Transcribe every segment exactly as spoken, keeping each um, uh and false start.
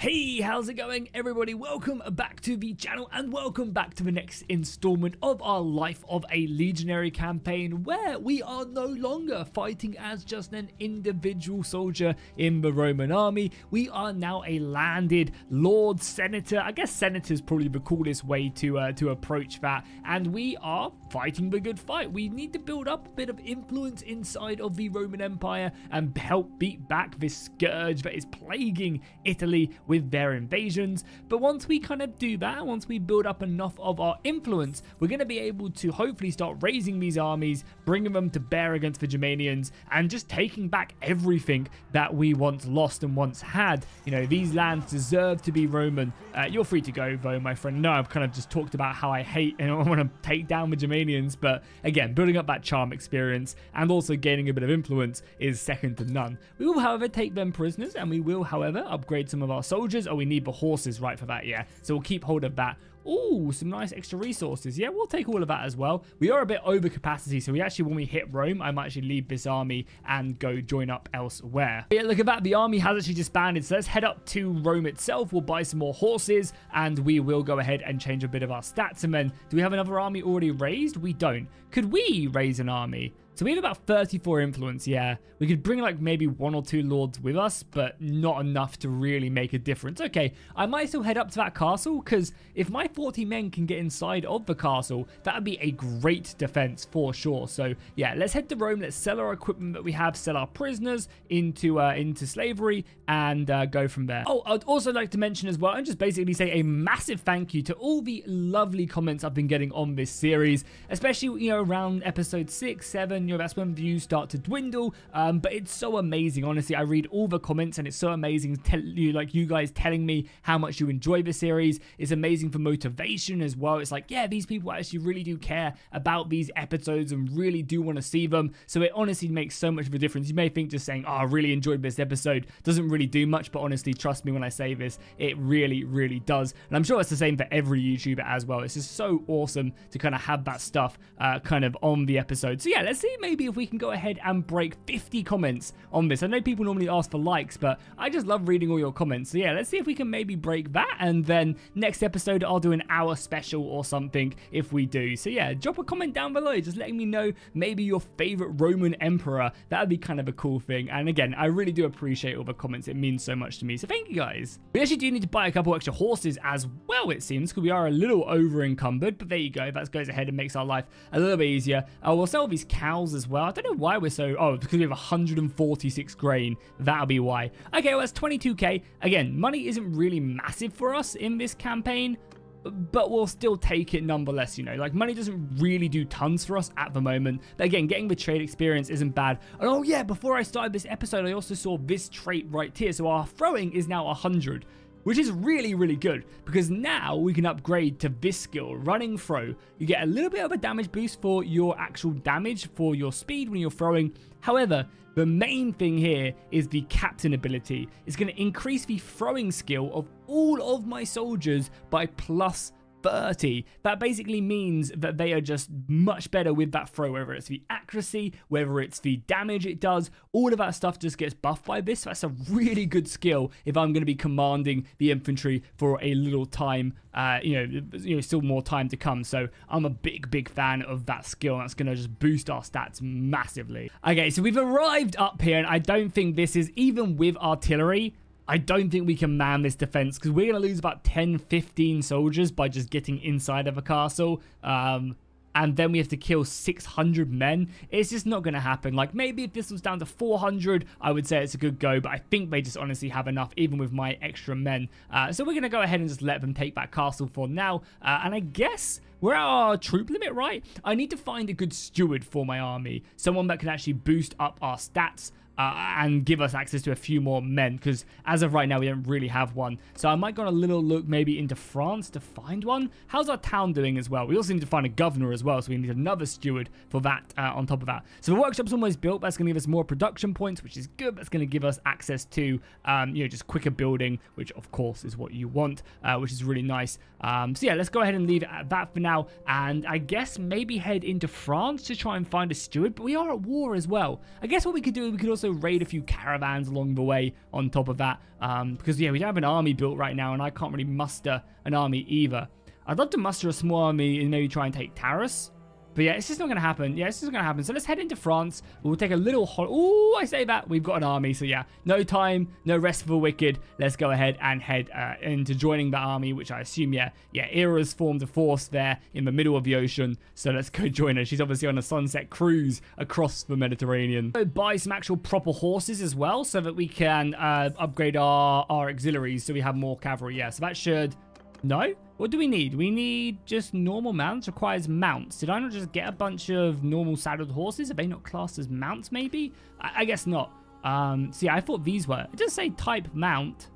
Hey, how's it going, everybody? Welcome back to the channel and welcome back to the next installment of our Life of a Legionary campaign, where we are no longer fighting as just an individual soldier in the Roman army. We are now a landed lord senator. I guess senator is probably the coolest way to uh, to approach that, and we are fighting the good fight. We need to build up a bit of influence inside of the Roman Empire and help beat back this scourge that is plaguing Italy with their invasions. But once we kind of do that, once we build up enough of our influence, we're going to be able to hopefully start raising these armies, bringing them to bear against the Germanians, and just taking back everything that we once lost and once had. You know, these lands deserve to be Roman. Uh, you're free to go, though, my friend. No, I've kind of just talked about how I hate and I want to take down the Germanians, but again, building up that charm experience and also gaining a bit of influence is second to none. We will, however, take them prisoners, and we will, however, upgrade some of our soldiers. Oh, we need the horses, right, for that, yeah. So we'll keep hold of that. Oh, some nice extra resources. Yeah, we'll take all of that as well. We are a bit over capacity, so we actually, when we hit Rome, I might actually leave this army and go join up elsewhere. But yeah, look at that. The army has actually disbanded, so let's head up to Rome itself. We'll buy some more horses, and we will go ahead and change a bit of our stats. And then, do we have another army already raised? We don't. Could we raise an army? So we have about thirty-four influence, yeah. We could bring like maybe one or two lords with us, but not enough to really make a difference. Okay, I might still head up to that castle, because if my forty men can get inside of the castle, that would be a great defense for sure. So yeah, let's head to Rome. Let's sell our equipment that we have, sell our prisoners into uh, into slavery, and uh, go from there. Oh, I'd also like to mention as well, and just basically say a massive thank you to all the lovely comments I've been getting on this series, especially, you know, around episode six, seven. You know, that's when views start to dwindle, um, but it's so amazing. Honestly, I read all the comments, and it's so amazing. Tell you, like, you guys telling me how much you enjoy the series. It's amazing for motivation as well. It's like, yeah, these people actually really do care about these episodes and really do want to see them. So it honestly makes so much of a difference. You may think just saying, oh, I really enjoyed this episode, doesn't really do much, but honestly, trust me when I say this, it really, really does. And I'm sure it's the same for every YouTuber as well. It's just so awesome to kind of have that stuff uh, kind of on the episode. So yeah, let's see maybe if we can go ahead and break fifty comments on this. I know people normally ask for likes, but I just love reading all your comments. So yeah, let's see if we can maybe break that, and then next episode I'll do an hour special or something if we do. So yeah, drop a comment down below just letting me know maybe your favorite Roman emperor. That would be kind of a cool thing. And again, I really do appreciate all the comments. It means so much to me. So thank you guys. We actually do need to buy a couple extra horses as well, it seems, because we are a little over encumbered, but there you go. That goes ahead and makes our life a little bit easier. Uh, we'll sell these cows as well. I don't know why we're so... Oh, because we have one hundred forty-six grain. That'll be why. Okay, well, that's twenty-two K. Again, money isn't really massive for us in this campaign, but we'll still take it nonetheless, you know. Like, money doesn't really do tons for us at the moment. But again, getting the trade experience isn't bad. And oh yeah, before I started this episode, I also saw this trait right here. So our throwing is now one hundred. Which is really, really good, because now we can upgrade to this skill, running throw. You get a little bit of a damage boost for your actual damage, for your speed when you're throwing. However, the main thing here is the captain ability. It's going to increase the throwing skill of all of my soldiers by plus thirty. That basically means that they are just much better with that throw, whether it's the accuracy, whether it's the damage it does, all of that stuff just gets buffed by this. So that's a really good skill if I'm going to be commanding the infantry for a little time, uh, you know, you know, still more time to come. So I'm a big, big fan of that skill. That's going to just boost our stats massively. Okay, so we've arrived up here, and I don't think this is, even with artillery, I don't think we can man this defense, because we're going to lose about ten, fifteen soldiers by just getting inside of a castle. Um, and then we have to kill six hundred men. It's just not going to happen. Like, maybe if this was down to four hundred, I would say it's a good go. But I think they just honestly have enough, even with my extra men. Uh, so we're going to go ahead and just let them take that castle for now. Uh, and I guess... we're at our troop limit, right? I need to find a good steward for my army. Someone that can actually boost up our stats uh, and give us access to a few more men. Because as of right now, we don't really have one. So I might go on a little look maybe into France to find one. How's our town doing as well? We also need to find a governor as well. So we need another steward for that uh, on top of that. So the workshop's almost built. That's going to give us more production points, which is good. That's going to give us access to, um, you know, just quicker building, which of course is what you want, uh, which is really nice. Um, so yeah, let's go ahead and leave it at that for now. Now, and I guess maybe head into France to try and find a steward, but we are at war as well. I guess what we could do is we could also also raid a few caravans along the way on top of that, um, because yeah, we don't have an army built right now, and I can't really muster an army either. I'd love to muster a small army and maybe try and take Taris. But yeah, it's just not going to happen. Yeah, it's just not going to happen. So let's head into France. We'll take a little hol- Ooh, I say that. We've got an army. So yeah, no time, no rest for the wicked. Let's go ahead and head uh, into joining the army, which I assume, yeah, yeah, Era's formed a force there in the middle of the ocean. So let's go join her. She's obviously on a sunset cruise across the Mediterranean. So buy some actual proper horses as well so that we can uh, upgrade our, our auxiliaries so we have more cavalry. Yeah, so that should... No? What do we need? We need just normal mounts. Requires mounts. Did I not just get a bunch of normal saddled horses? Are they not classed as mounts, maybe? I, I guess not. Um, see, I thought these were. It does say type mount.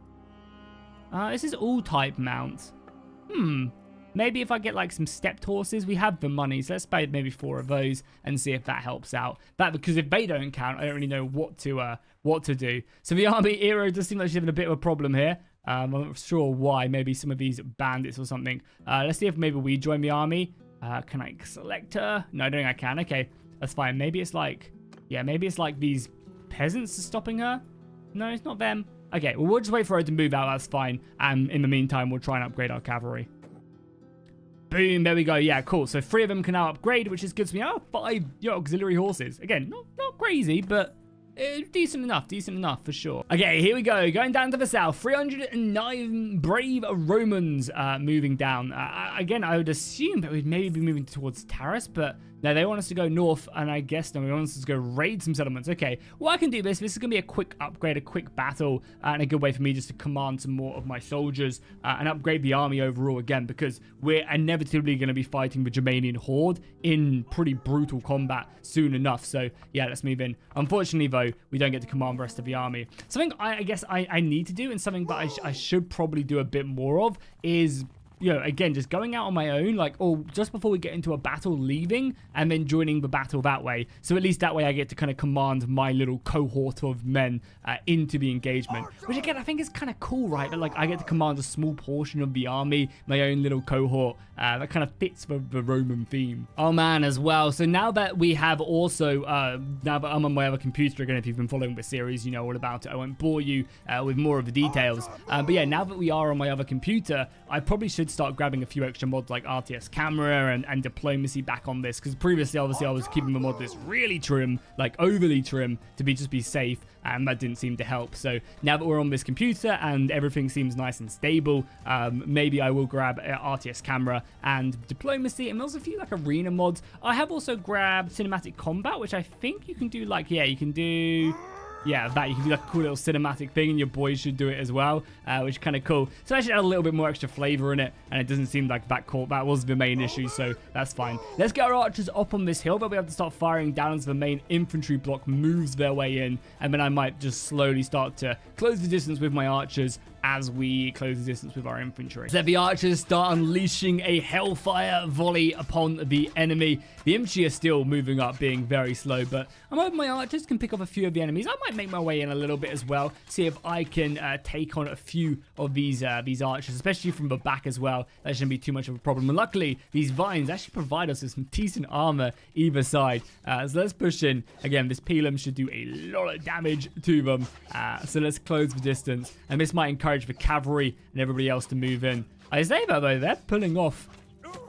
Uh, this is all type mounts. Hmm. Maybe if I get, like, some stepped horses. We have the money, so let's buy maybe four of those and see if that helps out. That, because if they don't count, I don't really know what to, uh, what to do. So the army hero does seem like she's having a bit of a problem here. Um, I'm not sure why. Maybe some of these bandits or something. Uh, let's see if maybe we join the army. Uh, can I select her? No, I don't think I can. Okay, that's fine. Maybe it's like... Yeah, maybe it's like these peasants are stopping her. No, it's not them. Okay, well, we'll just wait for her to move out. That's fine. And in the meantime, we'll try and upgrade our cavalry. Boom, there we go. Yeah, cool. So three of them can now upgrade, which is good to me. Oh, five your auxiliary horses. Again, not, not crazy, but... Uh, decent enough, decent enough for sure. Okay, here we go. Going down to the south. three hundred and nine brave Romans uh, moving down. Uh, again, I would assume that we'd maybe be moving towards Taris, but no, they want us to go north, and I guess no, they want us to go raid some settlements. Okay, well, I can do this. This is going to be a quick upgrade, a quick battle, uh, and a good way for me just to command some more of my soldiers uh, and upgrade the army overall again, because we're inevitably going to be fighting the Germanian horde in pretty brutal combat soon enough. So yeah, let's move in. Unfortunately, though, we don't get to command the rest of the army. Something I, I guess I, I need to do, and something that I, sh I should probably do a bit more of is, you know, again, just going out on my own, like, or just before we get into a battle, leaving and then joining the battle that way. So at least that way I get to kind of command my little cohort of men uh, into the engagement, which again, I think is kind of cool, right? That, like, I get to command a small portion of the army, my own little cohort. Uh, that kind of fits the, the Roman theme. Oh man, as well. So now that we have also, uh, now that I'm on my other computer again, if you've been following the series, you know all about it. I won't bore you uh, with more of the details. Uh, but yeah, now that we are on my other computer, I probably should start grabbing a few extra mods like R T S camera and, and diplomacy back on this, because previously obviously I was keeping the mod that's really trim, like overly trim, to be just be safe, and that didn't seem to help. So now that we're on this computer and everything seems nice and stable, um, maybe I will grab uh, R T S camera and diplomacy, and there's a few like arena mods. I have also grabbed cinematic combat, which I think you can do like, yeah, you can do... Yeah, that you can do like a cool little cinematic thing, and your boys should do it as well, uh, which is kind of cool. So I should add a little bit more extra flavor in it, and it doesn't seem like that court. That was the main issue, so that's fine. Let's get our archers up on this hill, but we have to start firing down as the main infantry block moves their way in, and then I might just slowly start to close the distance with my archers as we close the distance with our infantry. So the archers start unleashing a hellfire volley upon the enemy. The infantry are still moving up, being very slow, but I'm hoping my archers can pick off a few of the enemies. I might make my way in a little bit as well, see if I can uh, take on a few of these uh, these archers, especially from the back as well. That shouldn't be too much of a problem. And luckily, these vines actually provide us with some decent armor either side. Uh, so let's push in. Again, this pilum should do a lot of damage to them. Uh, so let's close the distance, and this might encourage for cavalry and everybody else to move in. I say that though, they're pulling off.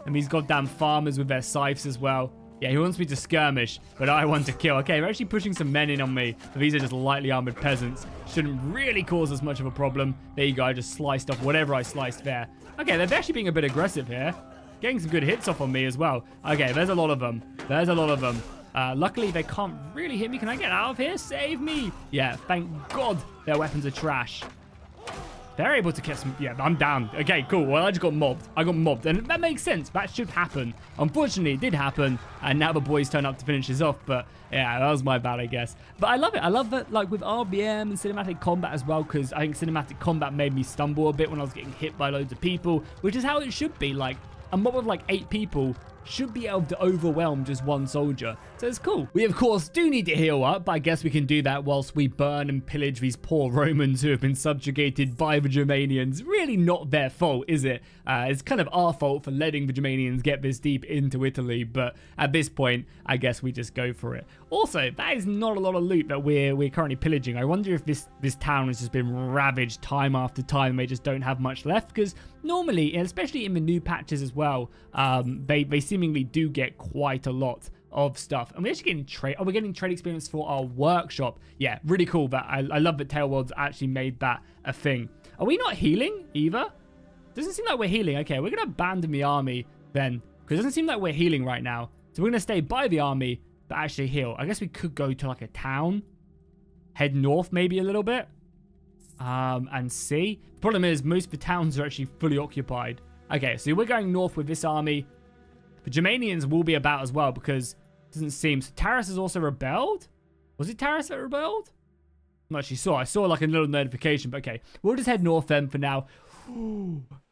And these goddamn farmers with their scythes as well. Yeah, he wants me to skirmish, but I want to kill. Okay, they're actually pushing some men in on me. But these are just lightly armored peasants. Shouldn't really cause us much of a problem. There you go, I just sliced off whatever I sliced there. Okay, they're actually being a bit aggressive here. Getting some good hits off on me as well. Okay, there's a lot of them. There's a lot of them. Uh, luckily, they can't really hit me. Can I get out of here? Save me! Yeah, thank God their weapons are trash. They're able to get some... Yeah, I'm down. Okay, cool. Well, I just got mobbed. I got mobbed. And that makes sense. That should happen. Unfortunately, it did happen. And now the boys turn up to finish this off. But, yeah, that was my bad, I guess. But I love it. I love that, like, with R B M and cinematic combat as well. Because I think cinematic combat made me stumble a bit when I was getting hit by loads of people. Which is how it should be. Like, a mob of, like, eight people... should be able to overwhelm just one soldier. So it's cool. We, of course, do need to heal up, but I guess we can do that whilst we burn and pillage these poor Romans who have been subjugated by the Germanians. Really not their fault, is it? Uh, it's kind of our fault for letting the Germanians get this deep into Italy, but at this point, I guess we just go for it. Also, that is not a lot of loot that we're, we're currently pillaging. I wonder if this, this town has just been ravaged time after time and they just don't have much left, because normally, and especially in the new patches as well, um, they, they seemingly do get quite a lot of stuff. And we're actually getting trade. Oh, we're getting trade experience for our workshop. Yeah, really cool. That I, I love that Tailworld's actually made that a thing. Are we not healing either? Doesn't seem like we're healing. Okay, we're going to abandon the army then, because it doesn't seem like we're healing right now. So we're going to stay by the army, but actually heal. I guess we could go to like a town, head north maybe a little bit, um, and see. The problem is most of the towns are actually fully occupied. Okay, so we're going north with this army. The Germanians will be about as well, because it doesn't seem... So Taris has also rebelled? Was it Taris that rebelled? I'm not actually sure. I saw like a little notification, but okay. We'll just head north then for now.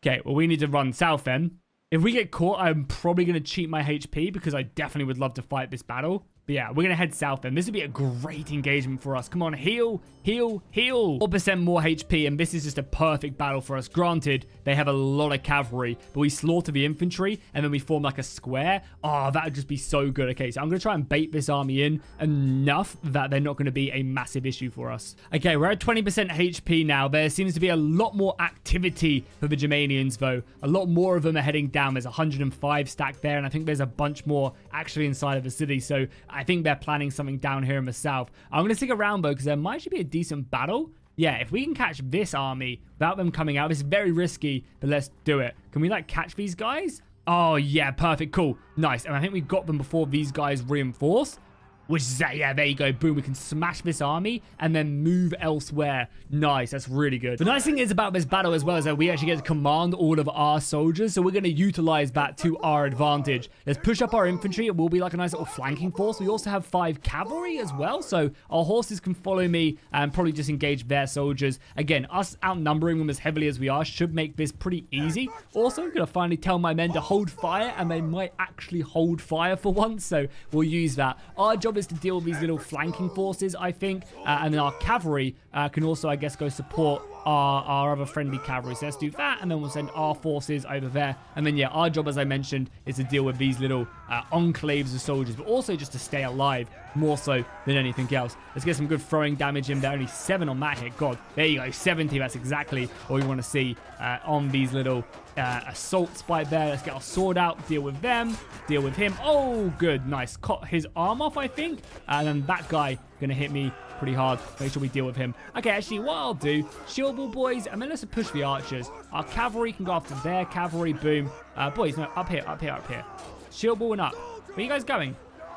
Okay, well we need to run south then. If we get caught, I'm probably going to cheat my H P because I definitely would love to fight this battle. But yeah, we're going to head south then. This would be a great engagement for us. Come on, heal, heal, heal. four percent more H P, and this is just a perfect battle for us. Granted, they have a lot of cavalry, but we slaughter the infantry, and then we form like a square. Oh, that would just be so good. Okay, so I'm going to try and bait this army in enough that they're not going to be a massive issue for us. Okay, we're at twenty percent H P now. There seems to be a lot more activity for the Germanians, though. A lot more of them are heading down. There's one hundred and five stacked there, and I think there's a bunch more actually inside of the city, so I think they're planning something down here in the south. I'm going to stick around, though, because there might actually be a decent battle. Yeah, if we can catch this army without them coming out, it's very risky, but let's do it. Can we, like, catch these guys? Oh, yeah, perfect, cool, nice. And I think we got them before these guys reinforce, which is, yeah, there you go, boom. We can smash this army and then move elsewhere. Nice, that's really good. The nice thing is about this battle as well is that we actually get to command all of our soldiers, so we're going to utilize that to our advantage. Let's push up our infantry. It will be like a nice little flanking force. We also have five cavalry as well, so our horses can follow me and probably just engage their soldiers. Again, us outnumbering them as heavily as we are should make this pretty easy. Also, I'm going to finally tell my men to hold fire, and they might actually hold fire for once, so we'll use that. Our job is to deal with these little flanking forces, I think, uh, and then our cavalry uh, can also, I guess, go support our, our other friendly cavalry. So let's do that, and then we'll send our forces over there. And then, yeah, our job, as I mentioned, is to deal with these little uh, enclaves of soldiers, but also just to stay alive more so than anything else. Let's get some good throwing damage in there. Only seven on that hit. God, there you go, seventy. That's exactly what we want to see uh, on these little uh, assaults by there. Let's get our sword out, deal with them, deal with him. Oh, good, nice. Cut his arm off, I think. And then that guy going to hit me pretty hard. Make sure we deal with him. Okay, actually, what I'll do, shield ball, boys, and then let's push the archers. Our cavalry can go after their cavalry. Boom. Uh, boys, no, up here, up here, up here. Shield ball and up. Where are you guys going?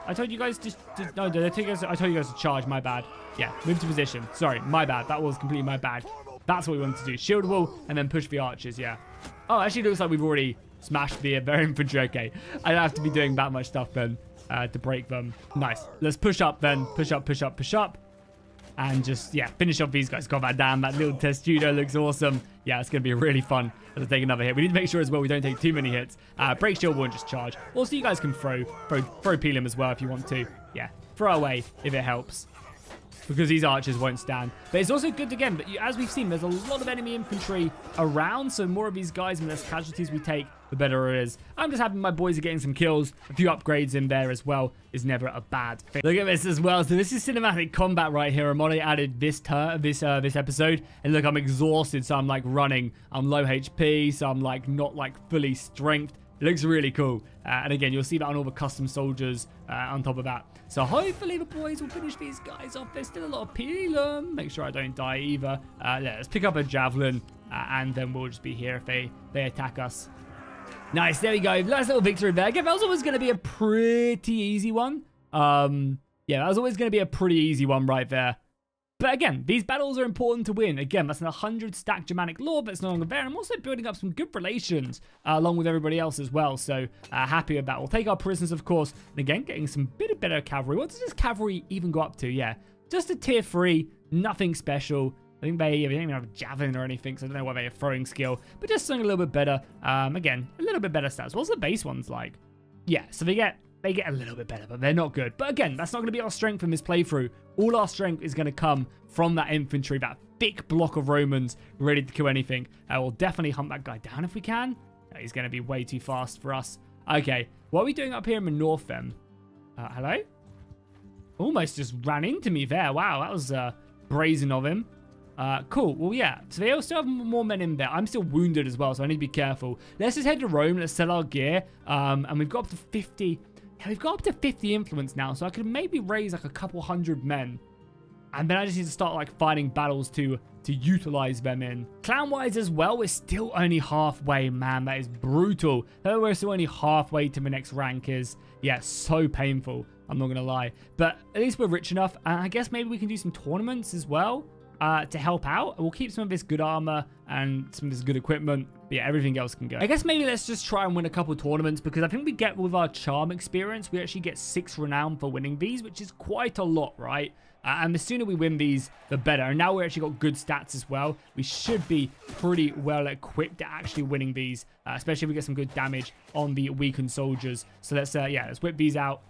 I told you guys to... to no, no, I told you guys, I told you guys to charge. My bad. Yeah, move to position. Sorry, my bad. That was completely my bad. That's what we wanted to do. Shield ball and then push the archers, yeah. Oh, actually, it looks like we've already smashed the their infantry. Okay, I don't have to be doing that much stuff then uh, to break them. Nice. Let's push up then. Push up, push up, push up. And just, yeah, finish off these guys. God, that damn, that little testudo looks awesome. Yeah, it's going to be really fun to take another hit. We need to make sure as well we don't take too many hits. Uh, break shield wall and just charge. Also, you guys can throw, throw, throw peel him as well if you want to. Yeah, throw away if it helps, because these archers won't stand. But it's also good, again, but as we've seen, there's a lot of enemy infantry around, so more of these guys and the less casualties we take, the better it is. I'm just happy my boys are getting some kills. A few upgrades in there as well is never a bad thing. Look at this as well. So this is cinematic combat right here. Amade added this turn, this uh, this episode, and look, I'm exhausted, so I'm like running. I'm low H P, so I'm like not like fully strength. It looks really cool. Uh, and again, you'll see that on all the custom soldiers uh, on top of that. So hopefully the boys will finish these guys off. There's still a lot of peelum. Make sure I don't die either. Uh, yeah, let's pick up a javelin, uh, and then we'll just be here if they, they attack us. Nice, there we go. Nice little victory there. Again, that was always going to be a pretty easy one. Um, yeah, that was always going to be a pretty easy one right there. But again, these battles are important to win. Again, that's an one hundred stack Germanic lore, but it's no longer there. I'm also building up some good relations uh, along with everybody else as well. So uh, happy with that. We'll take our prisoners, of course. And again, getting some bit of better cavalry. What does this cavalry even go up to? Yeah, just a tier three, nothing special. I think they, they don't even have a javelin or anything, so I don't know why they have throwing skill. But just something a little bit better. Um, again, a little bit better stats. What's the base ones like? yeah, so they get they get a little bit better, but they're not good. But again, that's not going to be our strength from this playthrough. All our strength is going to come from that infantry, that thick block of Romans ready to kill anything. Uh, we'll definitely hunt that guy down if we can. Uh, he's going to be way too fast for us. Okay, what are we doing up here in the north then? Uh, hello? Almost just ran into me there. Wow, that was uh, brazen of him. Uh, cool. Well, yeah. So they also have more men in there. I'm still wounded as well, so I need to be careful. Let's just head to Rome. Let's sell our gear. Um, and we've got up to fifty. Yeah, we've got up to fifty influence now, so I could maybe raise like a couple hundred men. And then I just need to start like fighting battles to to utilize them in. Clan-wise as well, we're still only halfway, man. That is brutal. That we're still only halfway to the next rank is, yeah, so painful. I'm not going to lie. But at least we're rich enough. And I guess maybe we can do some tournaments as well uh, to help out. We'll keep some of this good armor and some of this good equipment. But yeah, everything else can go. I guess maybe let's just try and win a couple tournaments, because I think we get with our charm experience, we actually get six renown for winning these, which is quite a lot, right? Uh, and the sooner we win these, the better. And now we've actually got good stats as well. We should be pretty well equipped to actually winning these, uh, especially if we get some good damage on the weakened soldiers. So let's, uh, yeah, let's whip these out.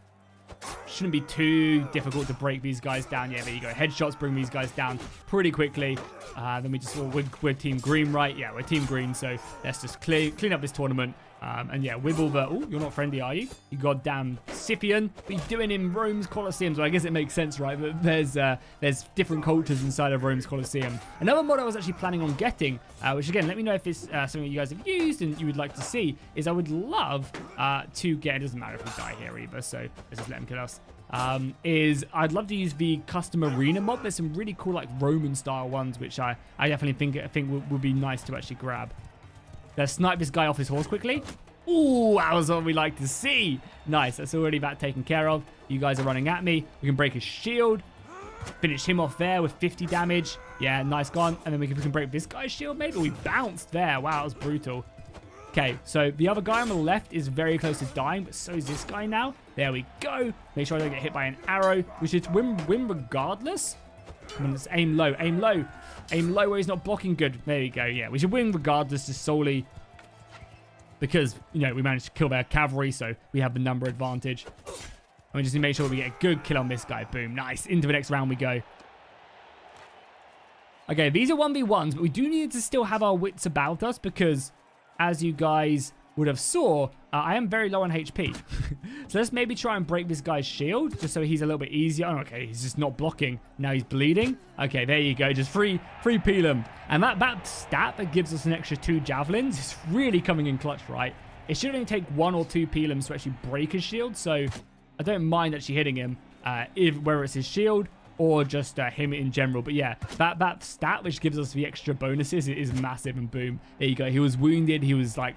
Shouldn't be too difficult to break these guys down. Yeah, there you go. Headshots bring these guys down pretty quickly. Uh, then we just, well, we're, we're team green, right? Yeah, we're team green. So let's just clear, clean up this tournament. Um, and yeah, with all the... Oh, you're not friendly, are you? You goddamn Scipion. What are you doing in Rome's Colosseum? So I guess it makes sense, right? But there's uh, there's different cultures inside of Rome's Colosseum. Another mod I was actually planning on getting, uh, which again, let me know if it's uh, something you guys have used and you would like to see, is I would love uh, to get... It doesn't matter if we die here either, so let's just let him kill us. Um, is I'd love to use the custom arena mod. There's some really cool like Roman-style ones, which I, I definitely think, I think would, would be nice to actually grab. Let's snipe this guy off his horse quickly. Ooh, that was what we like to see. Nice, that's already about taken care of. You guys are running at me. We can break his shield. Finish him off there with fifty damage. Yeah, nice gone. And then we can, we can break this guy's shield maybe. We bounced there. Wow, that was brutal. Okay, so the other guy on the left is very close to dying, but so is this guy now. There we go. Make sure I don't get hit by an arrow. We should win, win regardless. I mean, let's aim low, aim low. Aim low where he's not blocking good. There you go, yeah. We should win regardless, just solely because, you know, we managed to kill their cavalry, so we have the number advantage. And we just need to make sure we get a good kill on this guy. Boom, nice. Into the next round we go. Okay, these are one v ones, but we do need to still have our wits about us because, as you guys would have saw, uh, I am very low on H P. So let's maybe try and break this guy's shield just so he's a little bit easier. Oh, okay, he's just not blocking. Now he's bleeding. Okay, there you go. Just free free peel him. And that, that stat that gives us an extra two javelins is really coming in clutch, right? It should only take one or two peelums to actually break his shield, so I don't mind actually hitting him, uh, if whether it's his shield or just uh, him in general. But yeah, that, that stat, which gives us the extra bonuses, it is massive. And boom, there you go. He was wounded. He was like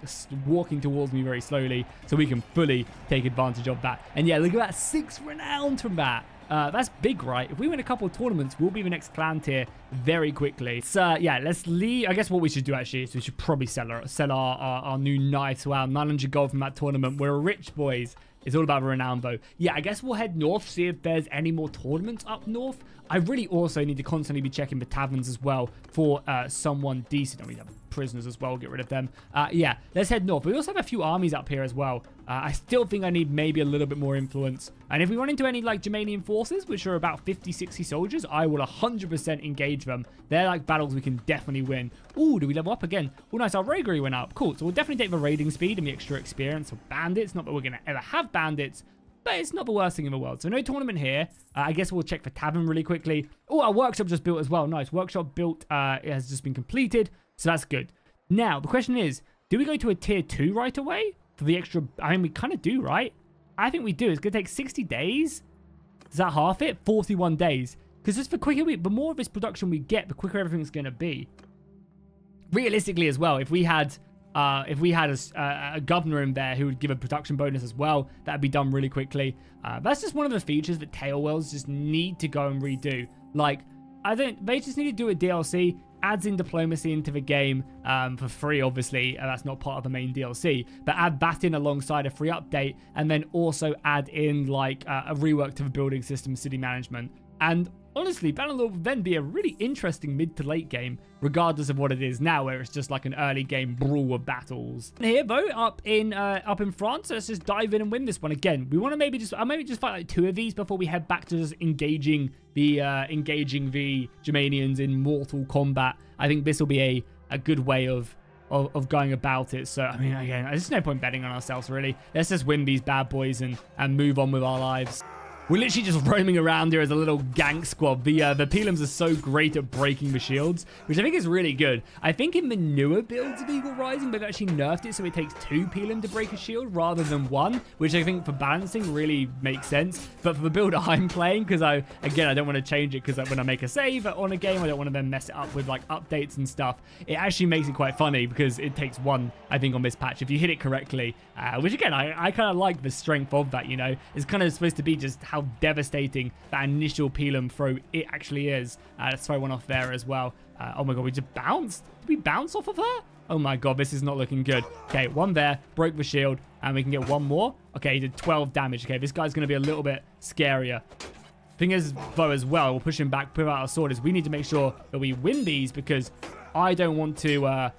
walking towards me very slowly. So we can fully take advantage of that. And yeah, look at that. Six renown from that. Uh, that's big, right? If we win a couple of tournaments, we'll be the next clan tier very quickly. So yeah, let's leave. I guess what we should do actually is we should probably sell our, sell our, our, our new knife. Wow, nine hundred gold from that tournament. We're rich, boys. It's all about renown, though. Yeah, I guess we'll head north, see if there's any more tournaments up north. I really also need to constantly be checking the taverns as well for uh, someone decent. I mean, we have prisoners as well. We'll get rid of them. Uh, yeah, let's head north. But we also have a few armies up here as well. Uh, I still think I need maybe a little bit more influence. And if we run into any, like, Germanian forces, which are about fifty, sixty soldiers, I will one hundred percent engage them. They're, like, battles we can definitely win. Ooh, do we level up again? Oh, nice. Our raillery went up. Cool. So we'll definitely take the raiding speed and the extra experience of bandits. Not that we're going to ever have bandits, but it's not the worst thing in the world. So no tournament here. Uh, I guess we'll check for tavern really quickly. Oh, our workshop just built as well. Nice. Workshop built. Uh, it has just been completed. So that's good. Now, the question is, do we go to a tier two right away for the extra? I mean, we kind of do, right? I think we do. It's going to take sixty days. Is that half it? forty-one days. Because just the quicker we, the more of this production we get, the quicker everything's going to be. Realistically as well, if we had... Uh, if we had a, uh, a governor in there who would give a production bonus as well, that'd be done really quickly. Uh, that's just one of the features that Tale Worlds just need to go and redo. Like, I don't, they just need to do a D L C, adds in diplomacy into the game um, for free, obviously. And that's not part of the main D L C, but add that in alongside a free update, and then also add in like uh, a rework to the building system, city management, and Honestly, Bannerlord would then be a really interesting mid to late game, regardless of what it is now, where it's just like an early game brawl of battles. Here, though, up in uh, up in France, let's just dive in and win this one again. We want to maybe just, I maybe just fight like two of these before we head back to just engaging the uh, engaging the Germanians in mortal combat. I think this will be a a good way of. Of, of going about it. So, I mean, again, there's no point betting on ourselves, really. Let's just win these bad boys and, and move on with our lives. We're literally just roaming around here as a little gank squad. The uh, the Pelams are so great at breaking the shields, which I think is really good. I think in the newer builds of Eagle Rising, they've actually nerfed it so it takes two Pelam to break a shield rather than one, which I think for balancing really makes sense. But for the build I'm playing, because I, again, I don't want to change it because like, when I make a save on a game, I don't want to then mess it up with like updates and stuff. It actually makes it quite funny because it takes one, I think, on this patch if you hit it correctly, uh, which again, I, I kind of like the strength of that, you know. It's kind of supposed to be just how devastating that initial Pelham throw it actually is. Uh, let's throw one off there as well. Uh, oh my god, we just bounced? Did we bounce off of her? Oh my god, this is not looking good. Okay, one there, broke the shield, and we can get one more. Okay, he did twelve damage. Okay, this guy's going to be a little bit scarier. Thing is, though, as well, we'll push him back, put out our sword, is we need to make sure that we win these because I don't want to uh,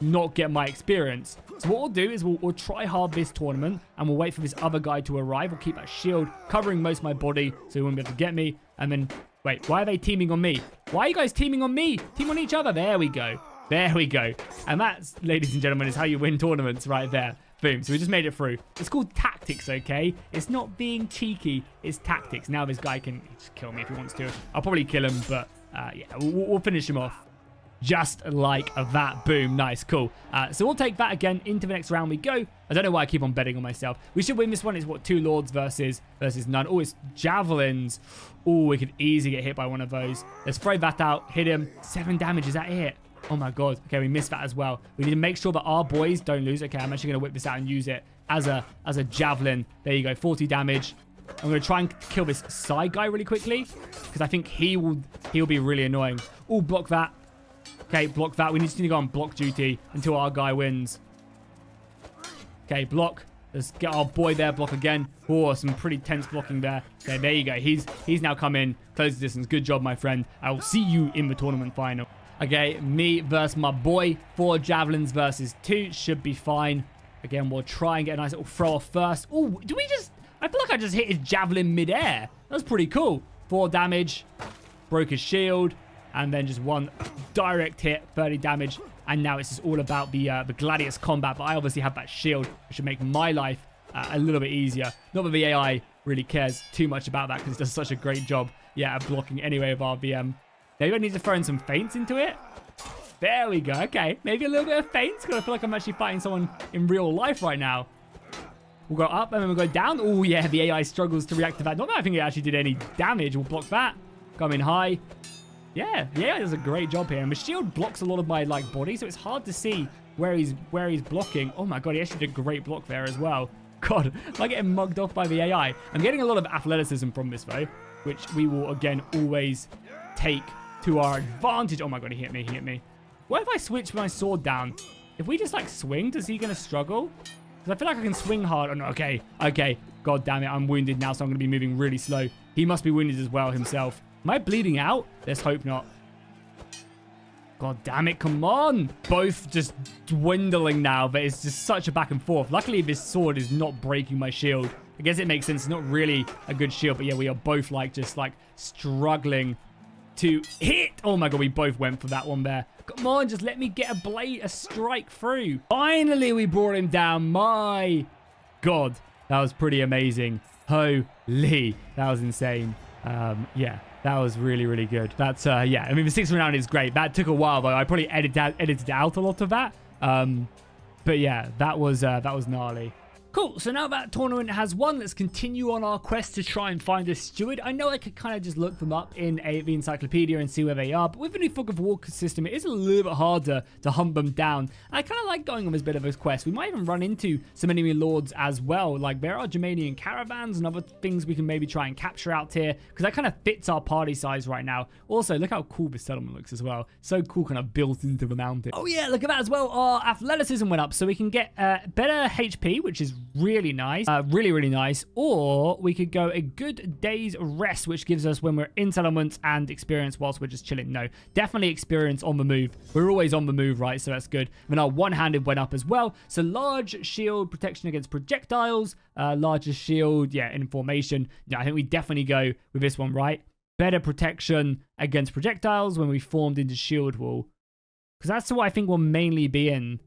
not get my experience. So what we'll do is we'll, we'll try hard this tournament and we'll wait for this other guy to arrive. We'll keep that shield covering most of my body so he won't be able to get me. And then, wait, why are they teaming on me? Why are you guys teaming on me? Team on each other. There we go. There we go. And that's, ladies and gentlemen, is how you win tournaments right there. Boom. So we just made it through. It's called tactics, okay? It's not being cheeky. It's tactics. Now this guy can just kill me if he wants to. I'll probably kill him, but uh, yeah, we'll, we'll finish him off. Just like that. Boom. Nice. Cool. Uh, so we'll take that again. Into the next round we go. I don't know why I keep on betting on myself. We should win this one. It's what? Two lords versus versus none. Oh, it's javelins. Oh, we could easily get hit by one of those. Let's throw that out. Hit him. Seven damage. Is that it? Oh, my God. Okay, we missed that as well. We need to make sure that our boys don't lose. Okay, I'm actually going to whip this out and use it as a, as a javelin. There you go. forty damage. I'm going to try and kill this side guy really quickly because I think he will, he'll be really annoying. Oh, block that. Okay, block that. We need to go on block duty until our guy wins. Okay, block. Let's get our boy there. Block again. Oh, some pretty tense blocking there. Okay, there you go. He's he's now come in. Close the distance. Good job, my friend. I will see you in the tournament final. Okay, me versus my boy. Four javelins versus two. Should be fine. Again, we'll try and get a nice little throw off first. Oh, do we just... I feel like I just hit his javelin midair. That's pretty cool. Four damage. Broke his shield. And then just one direct hit, thirty damage. And now it's just all about the uh, the gladius combat. But I obviously have that shield, which should make my life uh, a little bit easier. Not that the A I really cares too much about that because it does such a great job, yeah, at blocking anyway of R B M. Maybe I need to throw in some feints into it. There we go. Okay, maybe a little bit of feints because I feel like I'm actually fighting someone in real life right now. We'll go up and then we'll go down. Oh, yeah, the A I struggles to react to that. Not that I think it actually did any damage. We'll block that. Come in high. Yeah, yeah, does a great job here. And the shield blocks a lot of my, like, body, so it's hard to see where he's where he's blocking. Oh, my God, he actually did a great block there as well. God, am I getting mugged off by the A I? I'm getting a lot of athleticism from this, though, which we will, again, always take to our advantage. Oh, my God, he hit me, he hit me. What if I switch my sword down? If we just, like, swing, does he going to struggle? Because I feel like I can swing hard. Oh, no, okay, okay. God damn it, I'm wounded now, so I'm going to be moving really slow. He must be wounded as well himself. Am I bleeding out? Let's hope not. God damn it, come on. Both just dwindling now, but it's just such a back and forth. Luckily, this sword is not breaking my shield. I guess it makes sense. It's not really a good shield, but yeah, we are both like just like struggling to hit. Oh my God, we both went for that one there. Come on, just let me get a blade, a strike through. Finally, we brought him down. My God, that was pretty amazing. Holy, that was insane. Um, yeah. That was really, really good. That's, uh, yeah. I mean, the sixth round is great. That took a while, though. I probably edited out, edited out a lot of that. Um, but, yeah, that was uh, that was gnarly. Cool. So now that tournament has won, let's continue on our quest to try and find a steward. I know I could kind of just look them up in a, the encyclopedia and see where they are. But with the new Fog of War system, it is a little bit harder to hunt them down. I kind of like going on this bit of a quest. We might even run into some enemy lords as well. Like, there are Germanian caravans and other things we can maybe try and capture out here. Because that kind of fits our party size right now. Also, look how cool this settlement looks as well. So cool, kind of built into the mountain. Oh, yeah, look at that as well. Our athleticism went up. So we can get uh, better H P, which is really nice. Uh, really, really nice. Or we could go a good day's rest, which gives us when we're in settlements and experience whilst we're just chilling. No, definitely experience on the move. We're always on the move, right? So that's good. And our one-handed went up as well. So large shield, protection against projectiles. Uh, larger shield, yeah, in formation. Yeah, I think we definitely go with this one, right? Better protection against projectiles when we formed into shield wall. Because that's what I think we'll mainly be in.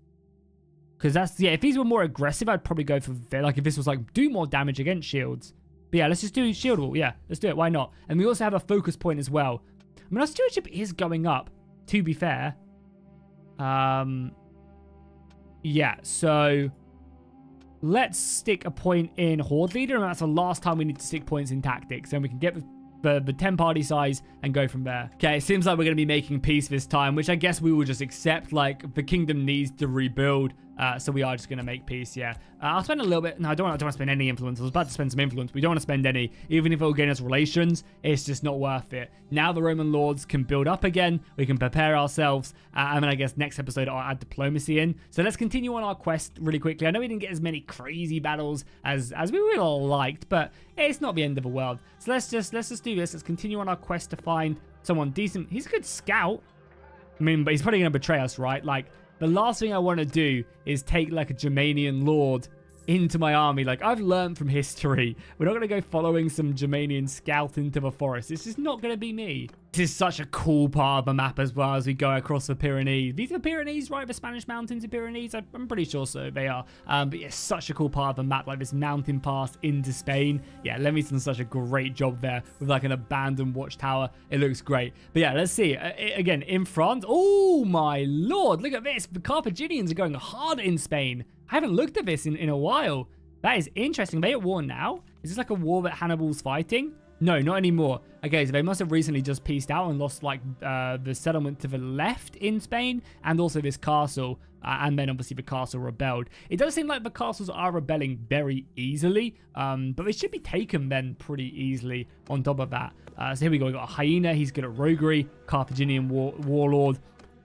Because that's, yeah, if these were more aggressive, I'd probably go for, like, if this was, like, do more damage against shields. But, yeah, let's just do shield wall. Yeah, let's do it. Why not? And we also have a focus point as well. I mean, our stewardship is going up, to be fair. Um, yeah, so let's stick a point in Horde Leader. And that's the last time we need to stick points in Tactics. And we can get the... The, the ten party size and go from there. Okay, it seems like we're going to be making peace this time, which I guess we will just accept. Like, the kingdom needs to rebuild, uh, so we are just going to make peace, yeah. Uh, I'll spend a little bit... No, I don't want to spend any influence. I was about to spend some influence. We don't want to spend any. Even if it will gain us relations, it's just not worth it. Now the Roman lords can build up again. We can prepare ourselves. Uh, and then I guess next episode I'll add diplomacy in. So let's continue on our quest really quickly. I know we didn't get as many crazy battles as, as we really liked, but... It's not the end of the world. So let's just let's just do this. Let's continue on our quest to find someone decent. He's a good scout. I mean, but he's probably going to betray us, right? Like, the last thing I want to do is take, like, a Germanian lord into my army. Like, I've learned from history. We're not going to go following some Germanian scout into the forest. It's just not going to be me. This is such a cool part of the map as well as we go across the Pyrenees. These are the Pyrenees, right? The Spanish mountains are Pyrenees. I'm pretty sure so. They are. Um, but yeah, such a cool part of the map. Like, this mountain pass into Spain. Yeah, Leamington's such a great job there with, like, an abandoned watchtower. It looks great. But yeah, let's see. Uh, it, again, in France. Oh, my lord. Look at this. The Carthaginians are going hard in Spain. I haven't looked at this in, in a while. That is interesting. Are they at war now? Is this like a war that Hannibal's fighting? No, not anymore. Okay, so they must have recently just pieced out and lost, like, uh, the settlement to the left in Spain and also this castle. Uh, and then, obviously, the castle rebelled. It does seem like the castles are rebelling very easily, um, but they should be taken then pretty easily on top of that. Uh, so here we go. We've got a hyena. He's good at roguery. Carthaginian war warlord.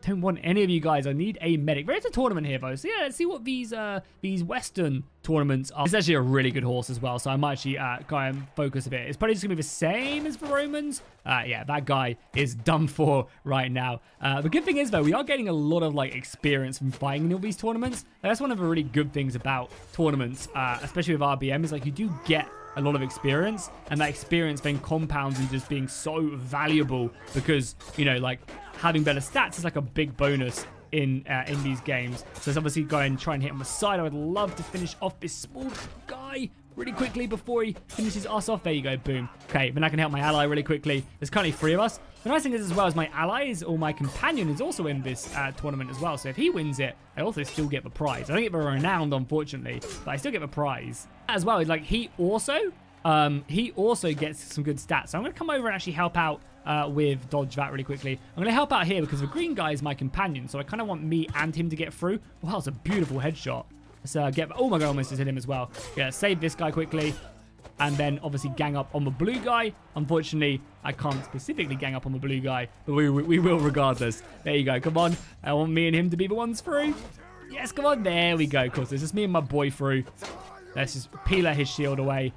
Don't want any of you guys. I need a medic. There is a tournament here, though. So yeah, let's see what these uh these Western tournaments are. It's actually a really good horse as well, so I might actually uh go and focus a bit. It's probably just gonna be the same as the Romans. Uh yeah, that guy is done for right now. Uh the good thing is, though, we are getting a lot of, like, experience from fighting in all these tournaments. And that's one of the really good things about tournaments, uh especially with R B M, is, like, you do get a lot of experience, and that experience then compounds into just being so valuable because, you know, like, having better stats is, like, a big bonus in uh, in these games. So let's obviously go and try and hit on the side. I would love to finish off this small guy really quickly before he finishes us off. There you go. Boom. Okay, then I can help my ally really quickly. There's currently three of us. The nice thing is, as well, as my ally is, or my companion is also in this uh, tournament as well. So if he wins it, I also still get the prize. I don't get the renowned, unfortunately, but I still get the prize as well. Like, he also, um, he also gets some good stats. So I'm going to come over and actually help out uh, with dodge that really quickly. I'm going to help out here because the green guy is my companion. So I kind of want me and him to get through. Wow, it's a beautiful headshot. So get, oh my god, I almost just hit him as well. Yeah, save this guy quickly. And then obviously gang up on the blue guy. Unfortunately, I can't specifically gang up on the blue guy, but we, we, we will regardless. There you go. Come on. I want me and him to be the ones through. Yes, come on. There we go. Of course, it's just me and my boy through. Let's just peel his shield away.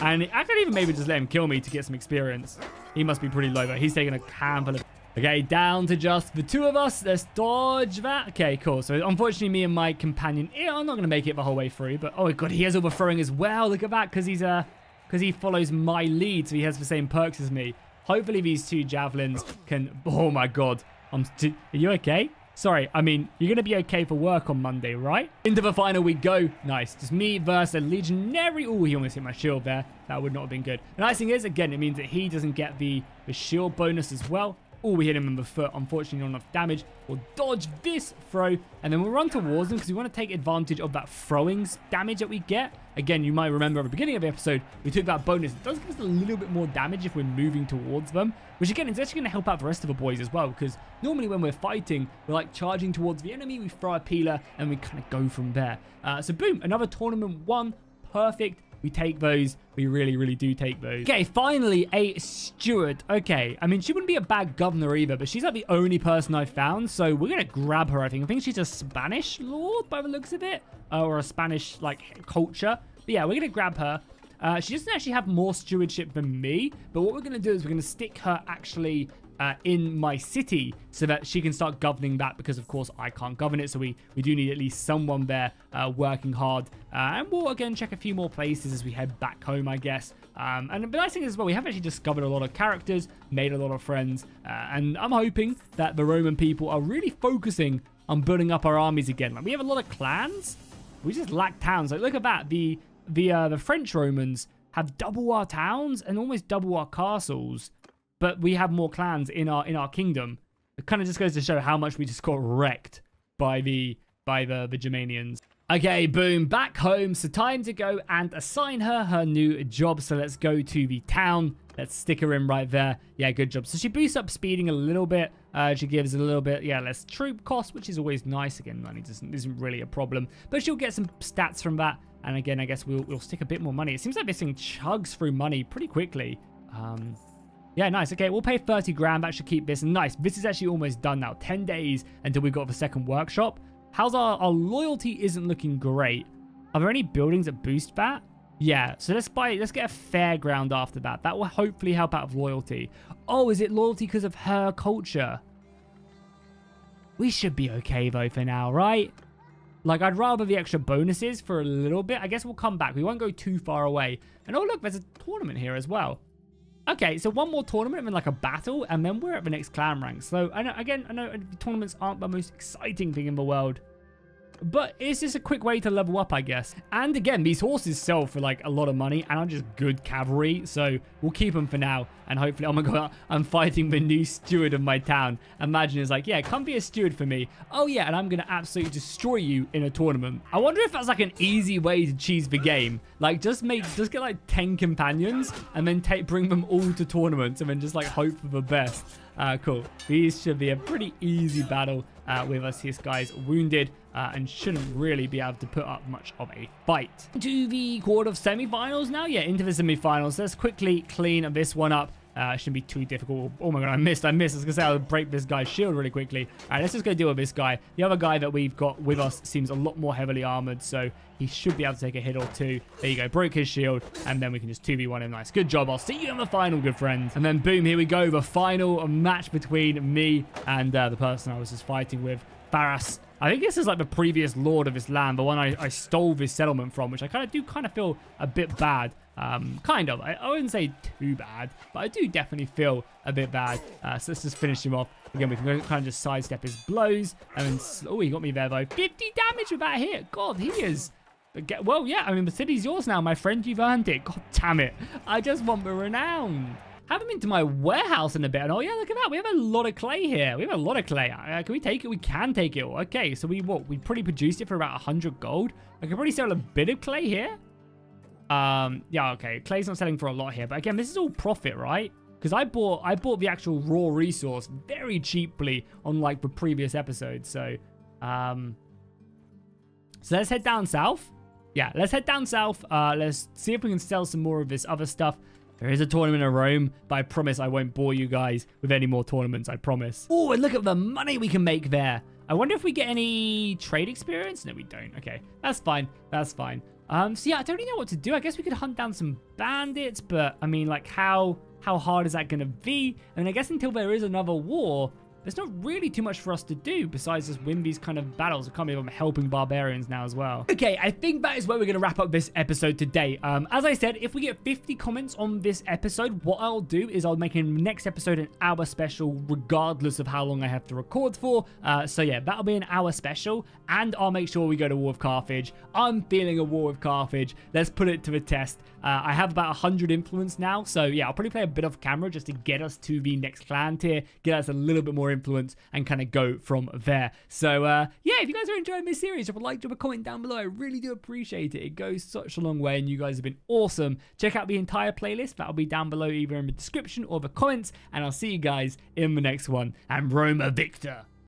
And I could even maybe just let him kill me to get some experience. He must be pretty low, but he's taking a handful of... Okay, down to just the two of us. Let's dodge that. Okay, cool. So, unfortunately, me and my companion... I'm not going to make it the whole way through, but... Oh, God, he is overthrowing as well. Look at that, because he's uh, because he follows my lead, so he has the same perks as me. Hopefully, these two javelins can... Oh, my God. I'm. Too... Are you okay? Sorry, I mean, you're going to be okay for work on Monday, right? Into the final we go. Nice. Just me versus a legionary. Oh, he almost hit my shield there. That would not have been good. The nice thing is, again, it means that he doesn't get the, the shield bonus as well. Oh, we hit him in the foot. Unfortunately, not enough damage. We'll dodge this throw, and then we'll run towards him because we want to take advantage of that throwing damage that we get. Again, you might remember at the beginning of the episode, we took that bonus. It does give us a little bit more damage if we're moving towards them, which, again, is actually going to help out the rest of the boys as well because normally when we're fighting, we're, like, charging towards the enemy. We throw a peeler, and we kind of go from there. Uh, so, boom, another tournament one. Perfect. We take those. We really, really do take those. Okay, finally, a steward. Okay, I mean, she wouldn't be a bad governor either, but she's like the only person I've found, so we're going to grab her, I think. I think she's a Spanish lord by the looks of it, uh, or a Spanish, like, culture. But yeah, we're going to grab her. Uh, she doesn't actually have more stewardship than me, but what we're going to do is we're going to stick her actually uh, in my city so that she can start governing that because, of course, I can't govern it. So we, we do need at least someone there uh, working hard. Uh, and we'll, again, check a few more places as we head back home, I guess. Um, and the nice thing is, as well, we have actually discovered a lot of characters, made a lot of friends. Uh, and I'm hoping that the Roman people are really focusing on building up our armies again. Like, we have a lot of clans. We just lack towns. Like, look at that. The... The, uh, the French Romans have double our towns and almost double our castles, but we have more clans in our in our kingdom. It kind of just goes to show how much we just got wrecked by the by the, the Germanians. Okay, boom, back home. So time to go and assign her her new job. So let's go to the town. Let's stick her in right there. Yeah, good job. So she boosts up speeding a little bit. Uh, she gives a little bit, yeah, less troop cost, which is always nice. Again, money doesn't, isn't really a problem, but she'll get some stats from that. And again, I guess we'll, we'll stick a bit more money. It seems like this thing chugs through money pretty quickly. Um, yeah, nice. Okay, we'll pay thirty grand. That should keep this. Nice. This is actually almost done now. ten days until we got the second workshop. How's our, our loyalty isn't looking great. Are there any buildings that boost that? Yeah, so let's buy, let's get a fairground after that. That will hopefully help out with loyalty. Oh, is it loyalty because of her culture? We should be okay though for now, right? Like, I'd rather the extra bonuses for a little bit. I guess we'll come back. We won't go too far away. And oh, look, there's a tournament here as well. Okay, so one more tournament and then like a battle, and then we're at the next clan rank. So, I know, again, I know tournaments aren't the most exciting thing in the world, but it's just a quick way to level up, I guess. And again, these horses sell for like a lot of money and I'm just good cavalry. So we'll keep them for now. And hopefully, oh my God, I'm fighting the new steward of my town. Imagine it's like, yeah, come be a steward for me. Oh yeah, and I'm going to absolutely destroy you in a tournament. I wonder if that's like an easy way to cheese the game. Like just make, just get like ten companions and then take, bring them all to tournaments and then just like hope for the best. Uh, cool. These should be a pretty easy battle uh, with us. This guy's wounded uh, and shouldn't really be able to put up much of a fight. To the quarter of semi-finals now. Yeah, into the semi-finals. Let's quickly clean this one up. Uh, shouldn't be too difficult. Oh my God, I missed. I missed. I was going to say I would break this guy's shield really quickly. All right, let's just go deal with this guy. The other guy that we've got with us seems a lot more heavily armored, so he should be able to take a hit or two. There you go. Broke his shield, and then we can just two v one him. Nice. Good job. I'll see you in the final, good friends. And then boom, here we go. The final match between me and uh, the person I was just fighting with, Faras. I think this is like the previous lord of this land, the one I, I stole this settlement from, which I kind of do kind of feel a bit bad. Um, kind of. I, I wouldn't say too bad, but I do definitely feel a bit bad. Uh, so let's just finish him off. Again, we can kind of just sidestep his blows. And then, oh, he got me there, though. fifty damage with that hit. God, he is... Well, yeah, I mean, the city's yours now, my friend. You've earned it. God damn it. I just want the renown. Have him into my warehouse in a bit. And oh, yeah, look at that. We have a lot of clay here. We have a lot of clay. Uh, can we take it? We can take it all. Okay, so we what? We pretty produced it for about one hundred gold. I could probably sell a bit of clay here. Um, yeah, okay. Clay's not selling for a lot here, but again, this is all profit, right? Because I bought I bought the actual raw resource very cheaply on like the previous episode. So, um, so let's head down south. Yeah, let's head down south. Uh, let's see if we can sell some more of this other stuff. There is a tournament in Rome, but I promise I won't bore you guys with any more tournaments. I promise. Oh, and look at the money we can make there. I wonder if we get any trade experience. No, we don't. Okay, that's fine. That's fine. Um, so yeah, I don't really know what to do. I guess we could hunt down some bandits, but I mean, like, how how hard is that going to be? I mean, I guess until there is another war, there's not really too much for us to do besides just win these kind of battles. I can't believe I'm helping barbarians now as well. Okay, I think that is where we're going to wrap up this episode today. Um, as I said, if we get fifty comments on this episode, what I'll do is I'll make in the next episode an hour special regardless of how long I have to record for. Uh, so yeah, that'll be an hour special and I'll make sure we go to war with Carthage. I'm feeling a war with Carthage. Let's put it to the test. Uh, I have about one hundred influence now. So yeah, I'll probably play a bit off camera just to get us to the next clan tier, get us a little bit more influence and kind of go from there. So uh yeah, if you guys are enjoying this series, if you like, drop a comment down below. I really do appreciate it. It goes such a long way and you guys have been awesome. Check out the entire playlist. That'll be down below either in the description or the comments, and I'll see you guys in the next one. I'm Roma Victor.